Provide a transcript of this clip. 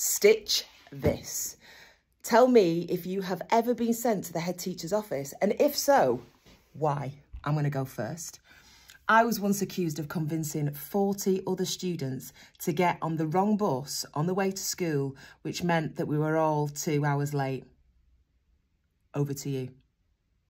stitch this. Tell me if you have ever been sent to the head teacher's office, and if so, why? I'm going to go first. I was once accused of convincing 40 other students to get on the wrong bus on the way to school, which meant that we were all 2 hours late. Over to you.